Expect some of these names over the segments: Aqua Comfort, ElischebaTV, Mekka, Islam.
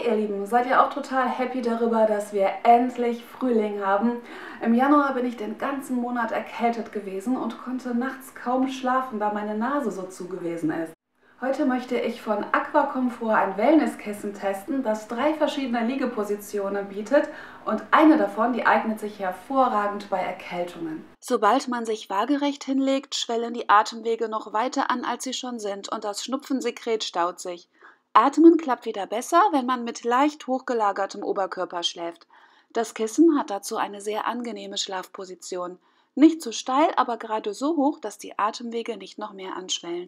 Hi ihr Lieben, seid ihr auch total happy darüber, dass wir endlich Frühling haben? Im Januar bin ich den ganzen Monat erkältet gewesen und konnte nachts kaum schlafen, da meine Nase so zu gewesen ist. Heute möchte ich von Aqua Comfort ein Wellnesskissen testen, das 3 verschiedene Liegepositionen bietet und eine davon, die eignet sich hervorragend bei Erkältungen. Sobald man sich waagerecht hinlegt, schwellen die Atemwege noch weiter an, als sie schon sind und das Schnupfensekret staut sich. Atmen klappt wieder besser, wenn man mit leicht hochgelagertem Oberkörper schläft. Das Kissen hat dazu eine sehr angenehme Schlafposition. Nicht zu steil, aber gerade so hoch, dass die Atemwege nicht noch mehr anschwellen.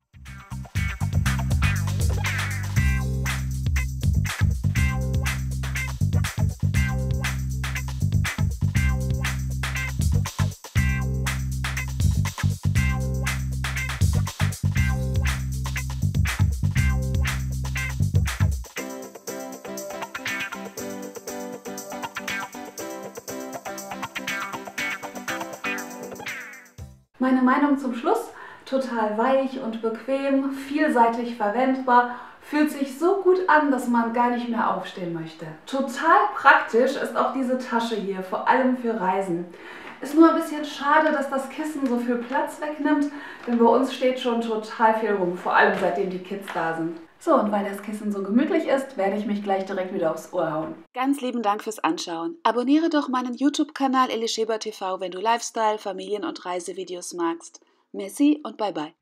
Meine Meinung zum Schluss, total weich und bequem, vielseitig verwendbar, fühlt sich so gut an, dass man gar nicht mehr aufstehen möchte. Total praktisch ist auch diese Tasche hier, vor allem für Reisen. Ist nur ein bisschen schade, dass das Kissen so viel Platz wegnimmt, denn bei uns steht schon total viel rum, vor allem seitdem die Kids da sind. So, und weil das Kissen so gemütlich ist, werde ich mich gleich direkt wieder aufs Ohr hauen. Ganz lieben Dank fürs Anschauen. Abonniere doch meinen YouTube-Kanal ElischebaTV, wenn du Lifestyle, Familien- und Reisevideos magst. Merci und bye bye.